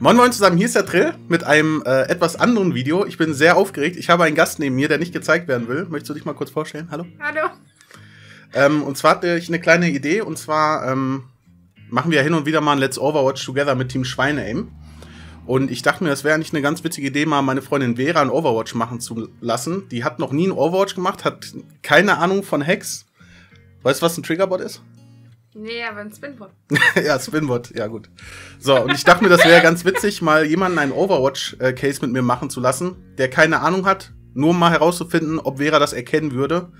Moin Moin zusammen, hier ist der Trill mit einem etwas anderen Video. Ich bin sehr aufgeregt. Ich habe einen Gast neben mir, der nicht gezeigt werden will. Möchtest du dich mal kurz vorstellen? Hallo. Hallo. Und zwar hatte ich eine kleine Idee. Und zwar machen wir hin und wieder mal ein Let's Overwatch Together mit Team Schweineaim. Und ich dachte mir, das wäre eigentlich eine ganz witzige Idee, mal meine Freundin Vera ein Overwatch machen zu lassen. Die hat noch nie ein Overwatch gemacht, hat keine Ahnung von Hacks. Weißt du, was ein Triggerbot ist? Nee, aber ein Spinbot. Ja, Spinbot, ja gut. So, und ich dachte mir, das wäre ganz witzig, mal jemanden einen Overwatch-Case mit mir machen zu lassen, der keine Ahnung hat, nur um mal herauszufinden, ob Vera das erkennen würde,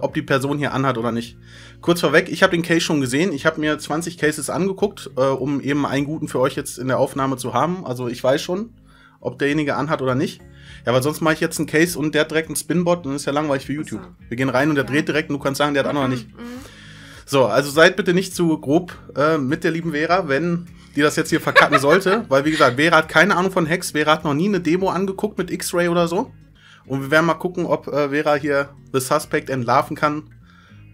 ob die Person hier anhat oder nicht. Kurz vorweg, ich habe den Case schon gesehen, ich habe mir 20 Cases angeguckt, um eben einen guten für euch jetzt in der Aufnahme zu haben. Also ich weiß schon, ob derjenige anhat oder nicht. Ja, weil sonst mache ich jetzt einen Case und der hat direkt einen Spinbot und das ist ja langweilig für YouTube. Wir gehen rein und der dreht direkt und du kannst sagen, der hat an oder nicht. So, also seid bitte nicht zu grob mit der lieben Vera, wenn die das jetzt hier verkacken sollte. Weil, wie gesagt, Vera hat keine Ahnung von Hacks. Vera hat noch nie eine Demo angeguckt mit X-Ray oder so. Und wir werden mal gucken, ob Vera hier The Suspect entlarven kann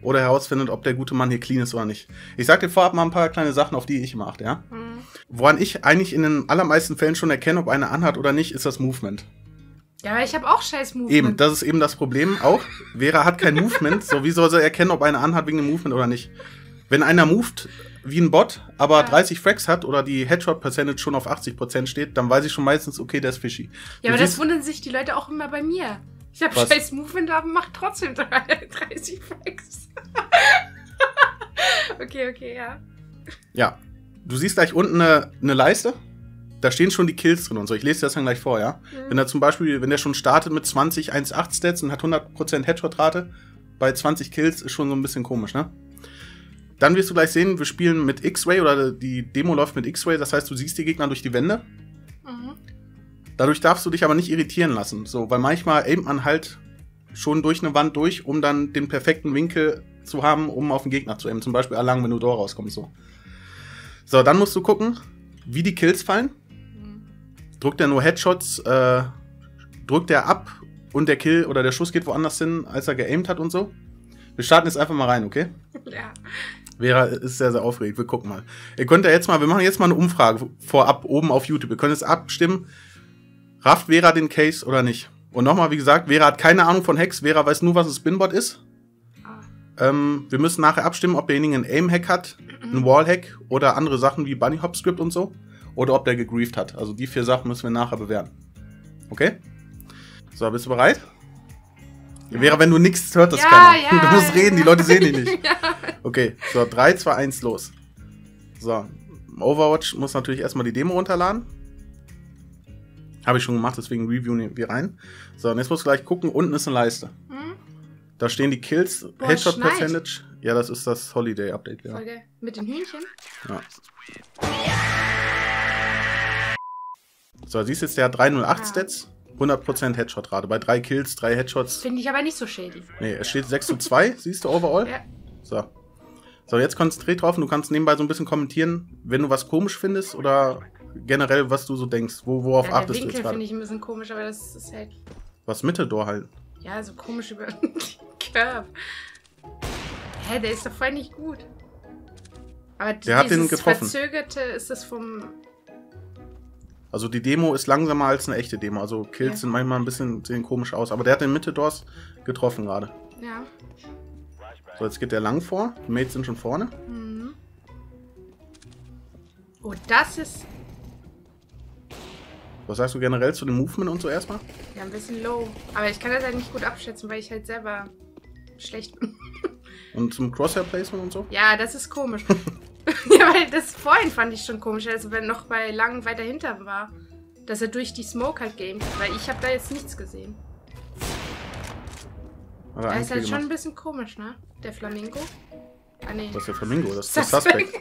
oder herausfindet, ob der gute Mann hier clean ist oder nicht. Ich sag dir vorab mal ein paar kleine Sachen, auf die ich immer achte, ja? Mhm. Woran ich eigentlich in den allermeisten Fällen schon erkenne, ob einer anhat oder nicht, ist das Movement. Ja, aber ich habe auch scheiß Movement. Eben, das ist eben das Problem auch. Vera hat kein Movement, so wie soll sie erkennen, ob einer anhat wegen dem Movement oder nicht? Wenn einer moved wie ein Bot, aber ja 30 Frags hat oder die Headshot-Percentage schon auf 80% steht, dann weiß ich schon meistens, okay, der ist fishy. Ja, aber das wundern sich die Leute auch immer bei mir. Ich habe scheiß Movement, aber macht trotzdem 30 Frags. Okay, ja. Ja, du siehst gleich unten eine Leiste. Da stehen schon die Kills drin und so. Ich lese dir das dann gleich vor, ja? Mhm. Wenn er zum Beispiel, wenn der schon startet mit 20 1,8 Stats und hat 100% Headshot-Rate, bei 20 Kills ist schon so ein bisschen komisch, ne? Dann wirst du gleich sehen, wir spielen mit X-Ray oder die Demo läuft mit X-Ray. Das heißt, du siehst die Gegner durch die Wände. Mhm. Dadurch darfst du dich aber nicht irritieren lassen. So, weil manchmal aimt man halt schon durch eine Wand durch, um dann den perfekten Winkel zu haben, um auf den Gegner zu aimen. Zum Beispiel Alarm, wenn du da rauskommst, so. So, dann musst du gucken, wie die Kills fallen. Drückt er nur Headshots, drückt er ab und der Kill oder der Schuss geht woanders hin, als er geaimt hat und so. Wir starten jetzt einfach mal rein, okay? Ja. Vera ist sehr, sehr aufgeregt. Wir gucken mal. Ihr könnt ja jetzt mal, wir machen jetzt mal eine Umfrage vorab oben auf YouTube. Ihr könnt jetzt abstimmen, rafft Vera den Case oder nicht. Und nochmal, wie gesagt, Vera hat keine Ahnung von Hacks. Vera weiß nur, was ein Spinbot ist. Ah. Wir müssen nachher abstimmen, ob derjenige einen Aim-Hack hat, einen Wall-Hack oder andere Sachen wie Bunny-Hop-Script und so. Oder ob der gegrieft hat. Also die 4 Sachen müssen wir nachher bewerten. Okay? So, bist du bereit? Ja. Vera, wenn du nichts hört, das keiner. Ja. Du musst reden, die Leute sehen dich nicht. Ja. Okay, so 3, 2, 1, los. So, Overwatch muss natürlich erstmal die Demo runterladen. Habe ich schon gemacht, deswegen reviewen wir rein. So, und jetzt musst du gleich gucken, unten ist eine Leiste. Hm? Da stehen die Kills, Headshot-Percentage. Ja, das ist das Holiday-Update. Ja. Okay. Mit den Hühnchen? Ja. So, siehst du jetzt, der hat 308 Stats, 100% Headshot-Rate. Bei 3 Kills, 3 Headshots. Finde ich aber nicht so shady. Nee, es steht 6:2, siehst du, overall. Ja. So, jetzt konzentriert drauf und du kannst nebenbei so ein bisschen kommentieren, wenn du was komisch findest oder generell, was du so denkst. Worauf achtest du jetzt gerade? Winkel finde ich ein bisschen komisch, aber das ist halt... Was Mitte-Door halt? Ja, so komisch über den Curve. Hä, der ist doch voll nicht gut. Aber der hat den getroffen. Verzögerte ist das vom... Also die Demo ist langsamer als eine echte Demo. Also Kills sind manchmal ein bisschen, sehen komisch aus. Aber der hat den Mitte-Doors getroffen gerade. Ja. So, jetzt geht der lang vor. Die Mates sind schon vorne. Mhm. Oh, das ist... Was sagst du generell zu dem Movement und so erstmal? Ja, ein bisschen low. Aber ich kann das halt nicht gut abschätzen, weil ich halt selber schlecht bin. Und zum Crosshair-Placement und so? Ja, das ist komisch. Ja, weil das vorhin fand ich schon komisch, also wenn noch bei Lang weiter hinter war, dass er durch die Smoke halt gaimt, weil ich habe da jetzt nichts gesehen. Aber da ist halt schon ein bisschen komisch, ne? Der Flamingo. Ah, nee. Das ist der Flamingo, das ist der Suspect.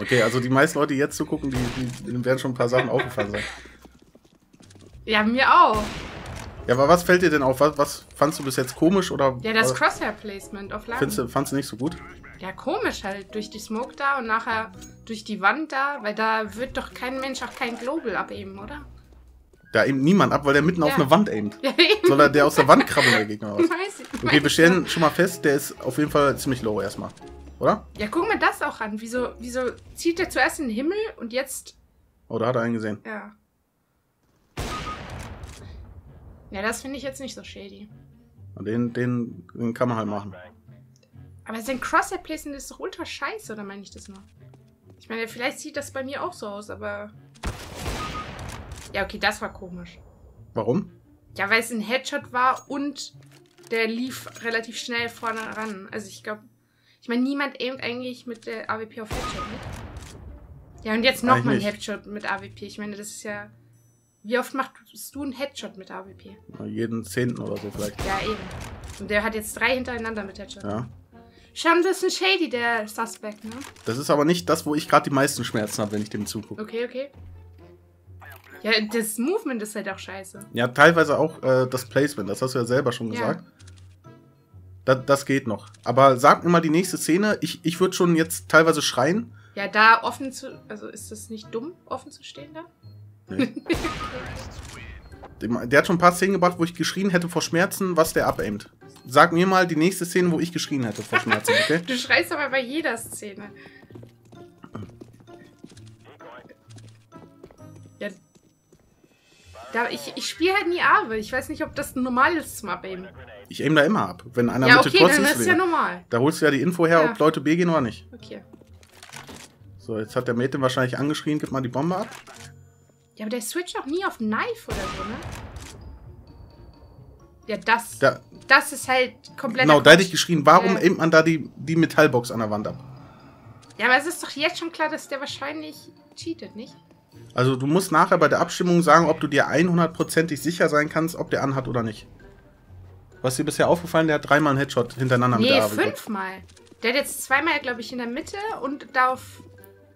Okay, also die meisten Leute, die jetzt zugucken, die werden schon ein paar Sachen aufgefallen sein. Ja, mir auch. Ja, aber was fällt dir denn auf? Was fandst du bis jetzt komisch oder... Ja, das Crosshair-Placement auf Lang. Fandst du nicht so gut? Ja, komisch halt. Durch die Smoke da und nachher durch die Wand da. Weil da wird doch kein Mensch auch kein Global abaimen, oder? Da aimt niemand ab, weil der mitten auf eine Wand aimt. Ja, eben. Soll der aus der Wand krabbeln, der Gegner aus? Weiß ich. Okay, wir stellen schon mal fest, der ist auf jeden Fall ziemlich low erstmal. oder? Ja, guck mal das auch an. Wieso zieht er zuerst in den Himmel und jetzt... Oh, da hat er einen gesehen. Ja. Ja, das finde ich jetzt nicht so shady. Den kann man halt machen. Aber sein Crosshair-Placement ist doch ultra scheiße, oder meine ich das nur? Ich meine, vielleicht sieht das bei mir auch so aus, aber... Ja, okay, das war komisch. Warum? Ja, weil es ein Headshot war und der lief relativ schnell vorne ran. Also ich glaube... Ich meine, niemand aimt eigentlich mit der AWP auf Headshot, nicht? Ja, und jetzt nochmal ein Headshot mit AWP. Ich meine, das ist ja... Wie oft machst du einen Headshot mit AWP? Na, jeden 10. oder so vielleicht. Ja, eben. Und der hat jetzt 3 hintereinander mit Headshot. Ja. Scham, das ist ein Shady, der Suspect, ne? Das ist aber nicht das, wo ich gerade die meisten Schmerzen habe, wenn ich dem zugucke. Okay, okay. Ja, das Movement ist halt auch scheiße. Ja, teilweise auch das Placement, das hast du ja selber schon gesagt. Ja. Das geht noch. Aber sag mir mal die nächste Szene. Ich würde schon jetzt teilweise schreien. Ja, da offen zu... Also ist das nicht dumm, offen zu stehen da? Nee. Der hat schon ein paar Szenen gebracht, wo ich geschrien hätte vor Schmerzen, was der abaimt. Sag mir mal die nächste Szene, wo ich geschrien hätte vor Schmerzen, okay? Du schreist aber bei jeder Szene. Ja. Da, ich spiele halt nie Ave. Ich weiß nicht, ob das normal ist zum Abaimen. Ich aim da immer ab, wenn einer mit den Cross ist. Ja, okay, dann ist ja normal. Da holst du ja die Info her, ob Leute B gehen oder nicht. Okay. So, jetzt hat der Mädchen wahrscheinlich angeschrien, gib mal die Bombe ab. Ja, aber der switcht auch nie auf Knife oder so, ne? Ja, das ist halt komplett... Genau, da hätte ich geschrien, warum aimt man da die Metallbox an der Wand ab? Ja, aber es ist doch jetzt schon klar, dass der wahrscheinlich cheatet, nicht? Also du musst nachher bei der Abstimmung sagen, ob du dir 100%ig sicher sein kannst, ob der anhat oder nicht. Was dir bisher aufgefallen, der hat 3-mal einen Headshot hintereinander mit der AWP. Nee, 5-mal. Der hat jetzt 2-mal, glaube ich, in der Mitte und da auf...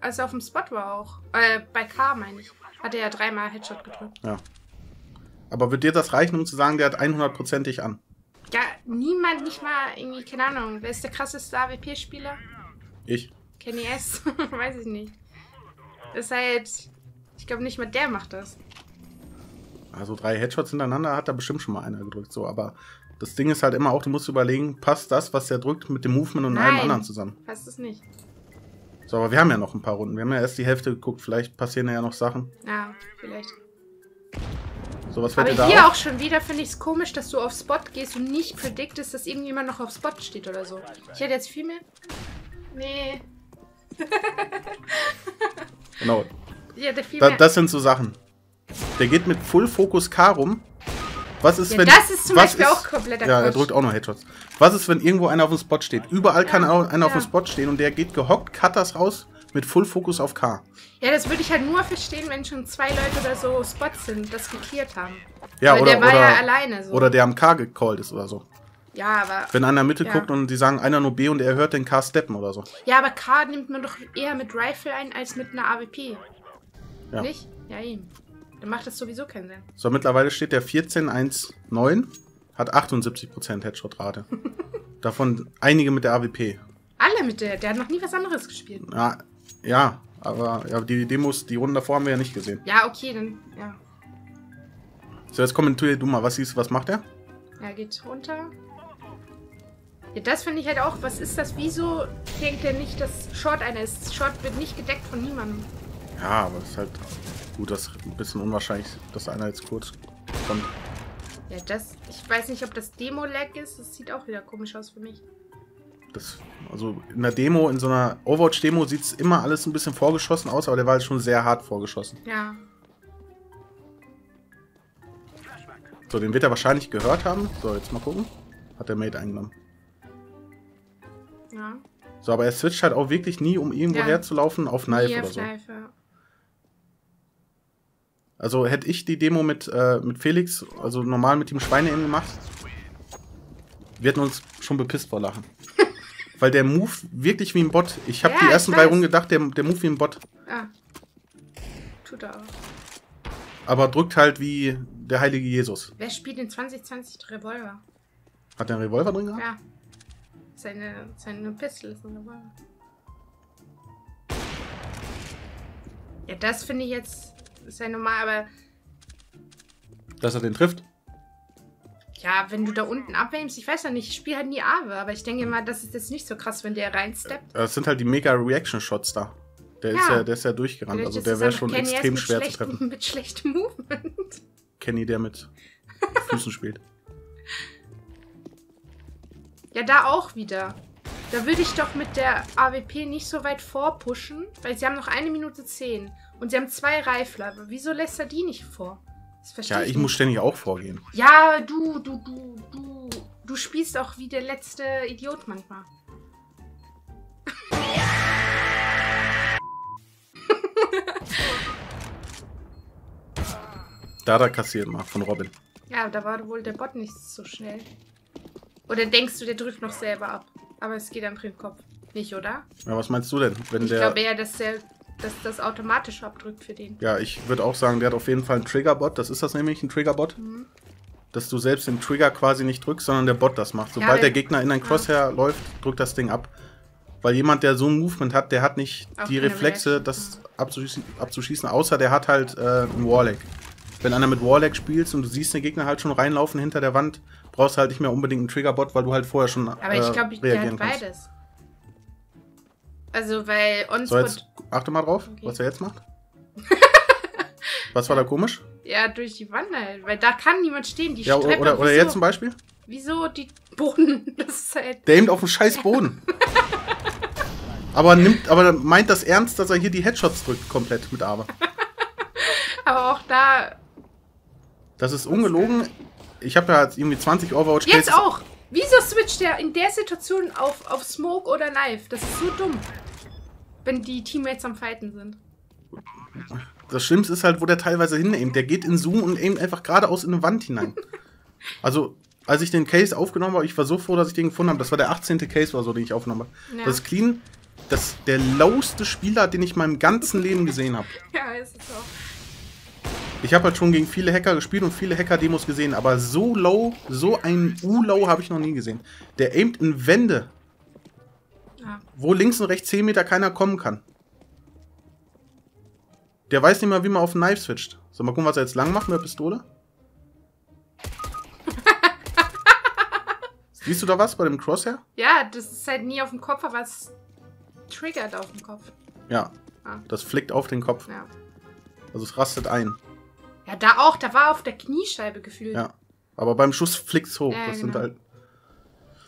Also auf dem Spot war auch. Bei K, meine ich. Hat er ja 3-mal Headshot gedrückt. Ja. Aber wird dir das reichen, um zu sagen, der hat 100%ig an? Ja, niemand, nicht mal irgendwie, keine Ahnung. Wer ist der krasseste AWP-Spieler? Ich. Kenny S. Weiß ich nicht. Das ist halt... Ich glaube nicht mal der macht das. Also 3 Headshots hintereinander hat da bestimmt schon mal einer gedrückt. So, aber das Ding ist halt immer auch, du musst überlegen, passt das, was der drückt, mit dem Movement und allem anderen zusammen? Passt es nicht. So, aber wir haben ja noch ein paar Runden. Wir haben ja erst die Hälfte geguckt. Vielleicht passieren ja noch Sachen. Ja, vielleicht. So, was wird denn da? Aber hier auch schon wieder finde ich es komisch, dass du auf Spot gehst und nicht prediktest, dass irgendjemand noch auf Spot steht oder so. Ich hätte jetzt viel mehr... Nee. Genau. Ja, das sind so Sachen. Der geht mit Full Focus K rum. Was ist, ja, wenn, das ist zum Beispiel auch kompletter Quatsch. Ja, er drückt auch noch Headshots. Was ist, wenn irgendwo einer auf dem Spot steht? Überall kann einer auf dem Spot stehen und der geht gehockt, Cutters raus mit Full Fokus auf K. Ja, das würde ich halt nur verstehen, wenn schon 2 Leute oder so Spots sind, das geklärt haben. Ja, weil der war ja alleine so. Oder der am K gecallt ist oder so. Ja, aber... Wenn einer in der Mitte guckt und die sagen, einer nur B und er hört den K steppen oder so. Ja, aber K nimmt man doch eher mit Rifle ein, als mit einer AWP. Ja. Nicht? Ja, eben. Dann macht das sowieso keinen Sinn. So, mittlerweile steht der 14-1-9, hat 78% Headshot-Rate. Davon einige mit der AWP. Alle mit der? Der hat noch nie was anderes gespielt. Ja, ja, aber ja, die Demos, die Runden davor haben wir ja nicht gesehen. Ja, okay, dann, ja. So, jetzt kommentier du mal, was siehst du, was macht der? Er geht runter. Ja, das finde ich halt auch, was ist das, wieso denkt der nicht, dass Short einer ist? Short wird nicht gedeckt von niemandem. Ja, aber das ist halt... Gut, das ist ein bisschen unwahrscheinlich, dass einer jetzt kurz kommt. Ja, das... Ich weiß nicht, ob das Demo-Lag ist. Das sieht auch wieder komisch aus für mich. Das... Also in der Demo, in so einer Overwatch-Demo sieht es immer alles ein bisschen vorgeschossen aus, aber der war halt schon sehr hart vorgeschossen. Ja. So, den wird er wahrscheinlich gehört haben. So, jetzt mal gucken. Hat der Mate eingenommen. Ja. So, aber er switcht halt auch wirklich nie, um irgendwo herzulaufen, auf Knife oder so. Knife, ja. Also hätte ich die Demo mit Felix, also normal mit Team Schweineaim gemacht, wir hätten uns schon bepisst vor Lachen. Weil der Move wirklich wie ein Bot. Ich habe die ersten 3 Runden gedacht, der Move wie ein Bot. Ah. Tut er auch. Aber drückt halt wie der heilige Jesus. Wer spielt den 2020 Revolver? Hat der einen Revolver drin gehabt? Ja. Seine Pistole ist ein Revolver. Ja, das finde ich jetzt... Ist ja normal, aber... Dass er den trifft? Ja, wenn du da unten abwämst, ich weiß ja nicht, ich spiele halt nie Awe, aber ich denke mal, das ist jetzt nicht so krass, wenn der reinsteppt. Das sind halt die Mega-Reaction-Shots da. Der ist ja durchgerannt, also der wäre schon extrem schwer zu treffen. Mit schlechtem Movement. Kenny, der mit Füßen spielt. Ja, da auch wieder. Da würde ich doch mit der AWP nicht so weit vorpushen, weil sie haben noch 1 Minute 10 und sie haben 2 Reifler. Aber wieso lässt er die nicht vor? Ja, ich muss ständig auch vorgehen. Ja, du spielst auch wie der letzte Idiot manchmal. Da kassiert mal von Robin. Ja, da war wohl der Bot nicht so schnell. Oder denkst du, der drückt noch selber ab? Aber es geht am Kopf. Nicht, oder? Ja, was meinst du denn? Ich glaube eher, dass das automatisch abdrückt für den. Ja, ich würde auch sagen, der hat auf jeden Fall einen Triggerbot. Das ist das nämlich, ein Triggerbot. Mhm. Dass du selbst den Trigger quasi nicht drückst, sondern der Bot das macht. Sobald der Gegner in ein Crosshair läuft, drückt das Ding ab. Weil jemand, der so ein Movement hat, der hat nicht auch die Reflexe, das abzuschießen, außer der hat halt einen Warlock. Wenn einer mit Warlock spielst und du siehst den Gegner halt schon reinlaufen hinter der Wand, brauchst du halt nicht mehr unbedingt einen Triggerbot, weil du halt vorher schon reagieren kannst. Der hat beides. Also, weil Onspot... So, jetzt achte mal drauf, was er jetzt macht. Was war da komisch? Ja, durch die Wand halt, weil da kann niemand stehen. Die Treppe, oder jetzt zum Beispiel? Wieso die Boden? Das ist halt... Der aimt auf den scheiß Boden. aber meint das ernst, dass er hier die Headshots drückt komplett mit Awe. Aber auch da... Das ist ungelogen. Ich habe ja jetzt irgendwie 20 Overwatch-Cases. Jetzt auch! Wieso switcht der in der Situation auf Smoke oder Knife? Das ist so dumm. Wenn die Teammates am Fighten sind. Das Schlimmste ist halt, wo der teilweise hinaimt. Der geht in Zoom und aimt einfach geradeaus in eine Wand hinein. Also, als ich den Case aufgenommen habe, ich war so froh, dass ich den gefunden habe. Das war der 18. Case oder so, den ich aufgenommen habe. Ja. Das ist clean. Das ist der loweste Spieler, den ich in meinem ganzen Leben gesehen habe. Ja, ist es auch. Ich habe halt schon gegen viele Hacker gespielt und viele Hacker-Demos gesehen, aber so low, so ein U-Low habe ich noch nie gesehen. Der aimt in Wände, wo links und rechts 10 Meter keiner kommen kann. Der weiß nicht mal, wie man auf den Knife switcht. So, mal gucken, was er jetzt lang macht mit der Pistole. Siehst du da was bei dem Crosshair? Ja, das ist halt nie auf dem Kopf, aber es triggert auf dem Kopf. Ja, das flickt auf den Kopf. Ja. Also es rastet ein. Ja, da auch. Da war auf der Kniescheibe gefühlt. Ja, aber beim Schuss flickt's hoch. Ja, das sind halt...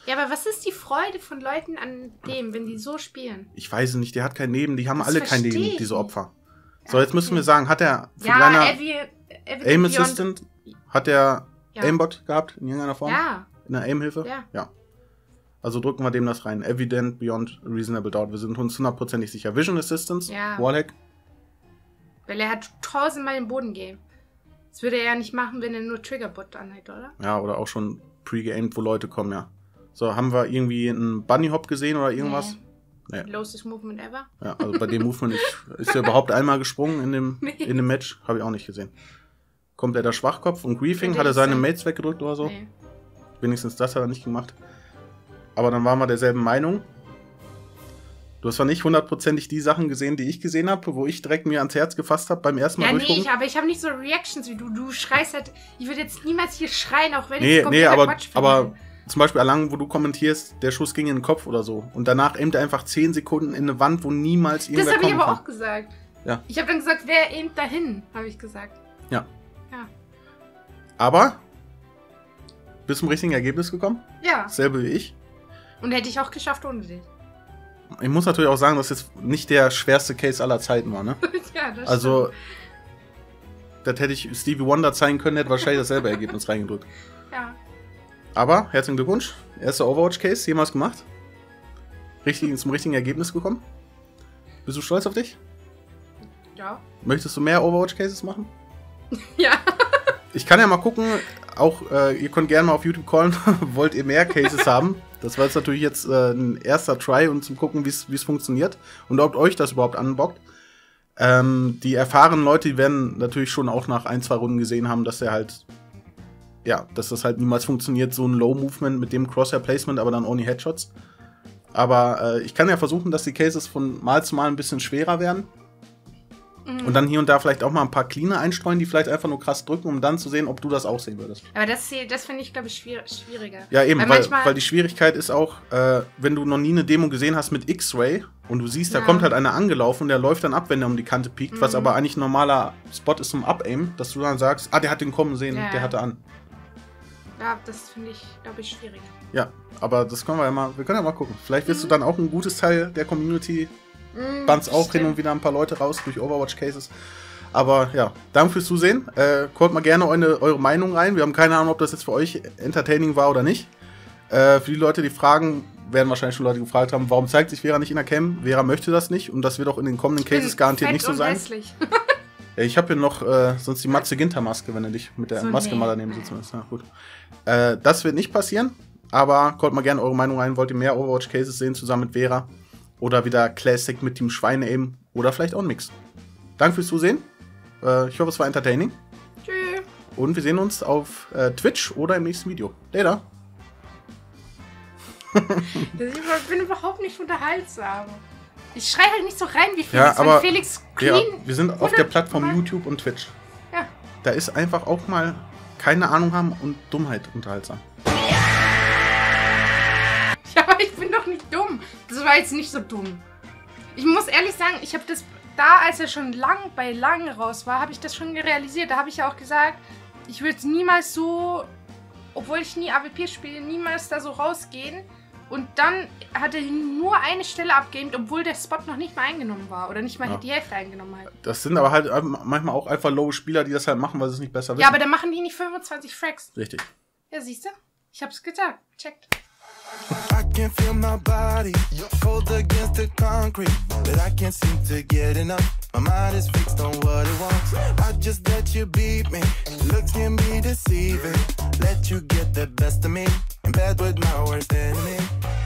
Ja, aber was ist die Freude von Leuten an dem, wenn die so spielen? Ich weiß es nicht. Der hat kein Leben. Die haben das alle kein Leben, diese Opfer. Ja, so, jetzt müssen wir sagen, hat der Aim Assistant, hat der Aimbot gehabt in irgendeiner Form? Ja. In der Aimhilfe? Ja. Also drücken wir dem das rein. Evident Beyond Reasonable Doubt. Wir sind uns hundertprozentig sicher. Vision Assistance, Warlock. Weil er hat 1000-mal den Boden gegeben. Das würde er ja nicht machen, wenn er nur Triggerbot anhält, oder? Ja, oder auch schon pre-geaimt, wo Leute kommen, ja. So, haben wir irgendwie einen Bunnyhop gesehen oder irgendwas? Nee. Lowest Movement ever? Ja, also bei dem Movement ist er überhaupt einmal gesprungen in dem Match. Habe ich auch nicht gesehen. Kompletter Schwachkopf und Griefing, hat er seine Mates weggedrückt oder so? Nee. Wenigstens das hat er nicht gemacht. Aber dann waren wir derselben Meinung. Du hast zwar nicht hundertprozentig die Sachen gesehen, die ich gesehen habe, wo ich direkt mir ans Herz gefasst habe beim ersten Mal. Ja, nee, aber ich habe nicht so Reactions wie du. Du schreist halt, ich würde jetzt niemals hier schreien, auch wenn ich komplett Quatsch finde. Aber zum Beispiel Erlangen, wo du kommentierst, der Schuss ging in den Kopf oder so. Und danach aimt er einfach 10 Sekunden in eine Wand, wo niemals irgendwer kommen kann. Das habe ich aber auch gesagt. Ja. Ich habe dann gesagt, wer aimt dahin, habe ich gesagt. Ja. Ja. Aber bist du zum richtigen Ergebnis gekommen? Ja. Dasselbe wie ich. Und hätte ich auch geschafft ohne dich. Ich muss natürlich auch sagen, dass jetzt nicht der schwerste Case aller Zeiten war, ne? Ja, das stimmt. Das hätte ich Stevie Wonder zeigen können, hätte wahrscheinlich dasselbe Ergebnis reingedrückt. Ja. Aber, herzlichen Glückwunsch. Erster Overwatch-Case jemals gemacht. Zum richtigen Ergebnis gekommen. Bist du stolz auf dich? Ja. Möchtest du mehr Overwatch-Cases machen? Ja. Ich kann ja mal gucken, auch ihr könnt gerne mal auf YouTube callen, wollt ihr mehr Cases haben? Das war jetzt natürlich jetzt ein erster Try und zum gucken, wie es funktioniert und ob euch das überhaupt anbockt. Die erfahrenen Leute, die werden natürlich schon auch nach 1, 2 Runden gesehen haben, dass der halt, ja, dass das halt niemals funktioniert, so ein Low-Movement mit dem Crosshair-Placement, aber dann ohne Headshots. Aber ich kann ja versuchen, dass die Cases von Mal zu Mal ein bisschen schwerer werden. Und dann hier und da vielleicht auch mal ein paar Cleaner einstreuen, die vielleicht einfach nur krass drücken, um dann zu sehen, ob du das auch sehen würdest. Aber das finde ich, glaube ich, schwieriger. Ja, eben, weil die Schwierigkeit ist auch, wenn du noch nie eine Demo gesehen hast mit X-Ray und du siehst, da kommt halt einer angelaufen und der läuft dann ab, wenn er um die Kante piekt, was aber eigentlich ein normaler Spot ist zum Up-Aim, dass du dann sagst, ah, der hat den kommen sehen, der hatte an. Ja, das finde ich, glaube ich, schwierig. Ja, aber das können wir ja mal, wir können ja mal gucken. Vielleicht wirst du dann auch ein gutes Teil der Community, bannst auch hin und wieder ein paar Leute raus durch Overwatch-Cases. Aber ja, danke fürs Zusehen. Kommt mal gerne eure Meinung rein. Wir haben keine Ahnung, ob das jetzt für euch entertaining war oder nicht. Für die Leute, die fragen, werden wahrscheinlich schon Leute gefragt haben, warum zeigt sich Vera nicht in der Cam? Vera möchte das nicht und das wird auch in den kommenden Cases garantiert nicht so sein. Hässlich. Ich habe hier noch sonst die Matze-Ginter-Maske, wenn du dich mit der Maske mal daneben sitzen willst. Ja, gut. Das wird nicht passieren, aber kommt mal gerne eure Meinung rein. Wollt ihr mehr Overwatch-Cases sehen zusammen mit Vera? Oder wieder Classic mit Team Schweineaim oder vielleicht auch ein Mix. Danke fürs Zusehen. Ich hoffe, es war entertaining. Tschüss. Und wir sehen uns auf Twitch oder im nächsten Video. Later. Ich bin überhaupt nicht unterhaltsam. Ich schreie halt nicht so rein wie Felix. Ja, aber Felix clean. Ja, wir sind auf der Plattform YouTube und Twitch. Ja. Da ist einfach auch mal keine Ahnung haben und Dummheit unterhaltsam. Ja, aber ich bin doch nicht dumm. Das war jetzt nicht so dumm. Ich muss ehrlich sagen, ich habe das da, als er schon bei lang raus war, habe ich das schon realisiert. Da habe ich ja auch gesagt, ich würde niemals so, obwohl ich nie AWP spiele, niemals da so rausgehen. Und dann hat er nur eine Stelle abgegamed, obwohl der Spot noch nicht mal eingenommen war. Oder nicht mal die Hälfte eingenommen hat. Das sind aber halt manchmal auch einfach low Spieler, die das halt machen, weil sie es nicht besser wissen. Ja, aber dann machen die nicht 25 Frags. Richtig. Ja, siehst du? Ich hab's gesagt. Checkt. I can feel my body, cold against the concrete, but I can't seem to get enough, my mind is fixed on what it wants, I just let you beat me, look at me deceiving, let you get the best of me, in bed with my worst enemy.